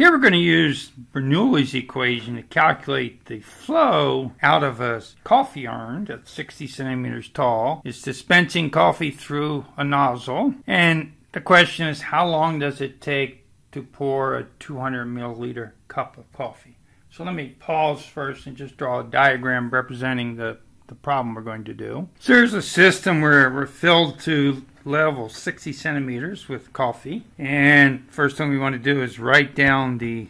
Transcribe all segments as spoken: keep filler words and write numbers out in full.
Here we're going to use Bernoulli's equation to calculate the flow out of a coffee urn that's sixty centimeters tall. It's dispensing coffee through a nozzle. And the question is, how long does it take to pour a two hundred milliliter cup of coffee? So let me pause first and just draw a diagram representing the, the problem we're going to do. So here's a system where we're filled to level sixty centimeters with coffee, and first thing we want to do is write down the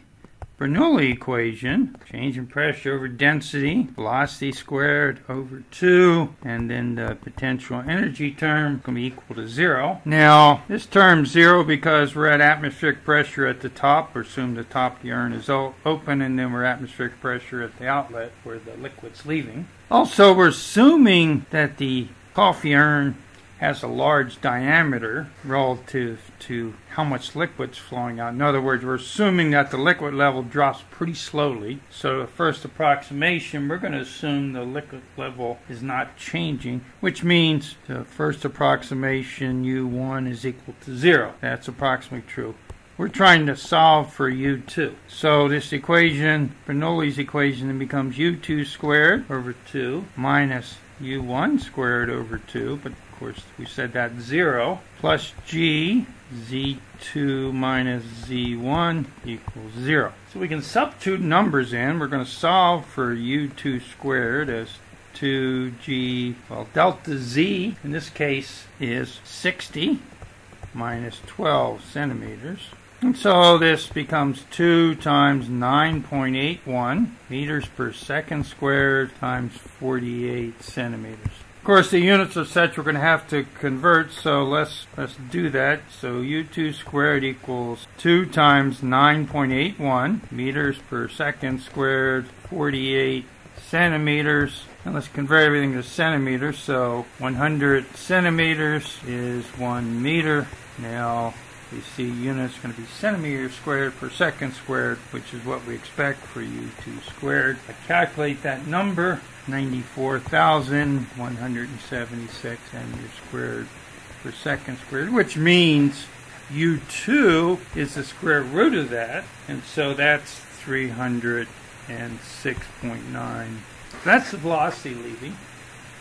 Bernoulli equation. Change in pressure over density, velocity squared over two, and then the potential energy term is going to be equal to zero. Now this term zero because we're at atmospheric pressure at the top. We assume the top of the urn is open, and then we're atmospheric pressure at the outlet where the liquid's leaving. Also, we're assuming that the coffee urn has a large diameter relative to how much liquid's flowing out. In other words, we're assuming that the liquid level drops pretty slowly. So the first approximation, we're going to assume the liquid level is not changing, which means the first approximation U one is equal to zero. That's approximately true. We're trying to solve for U two. So this equation, Bernoulli's equation, then becomes U two squared over two minus U one squared over two. But of course, we said that zero, plus g, z two minus z one equals zero. So we can substitute numbers in. We're going to solve for u two squared as two g, well, delta z in this case is sixty minus twelve centimeters. And so this becomes two times nine point eight one meters per second squared times forty-eight centimeters. Of course, the units of such we're going to have to convert, so let's let's do that. So u two squared equals two times nine point eight one meters per second squared, forty-eight centimeters. And let's convert everything to centimeters. So one hundred centimeters is one meter. Now we see units going to be centimeters squared per second squared, which is what we expect for u two squared. I calculate that number. ninety-four thousand one hundred seventy-six centimeters squared per second squared, which means u two is the square root of that, and so that's three hundred six point nine. That's the velocity leaving.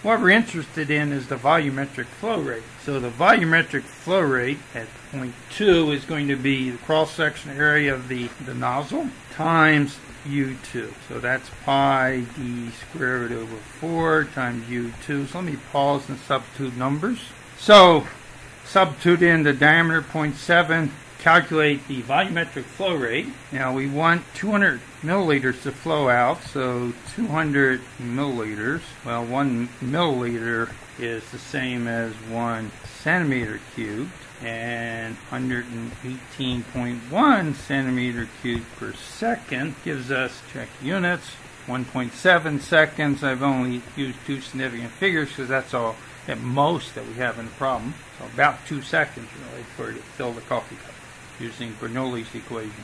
What we're interested in is the volumetric flow rate. So the volumetric flow rate at point two is going to be the cross-section area of the, the nozzle times u two. So that's pi d square root over four times u two. So let me pause and substitute numbers. So substitute in the diameter zero point seven. Calculate the volumetric flow rate. Now we want two hundred milliliters to flow out, so two hundred milliliters. Well, one milliliter is the same as one centimeter cubed, and one hundred eighteen point one centimeter cubed per second gives us, check units, one point seven seconds. I've only used two significant figures because that's all at most that we have in the problem. So about two seconds really for it to fill the coffee cup, using Bernoulli's equation.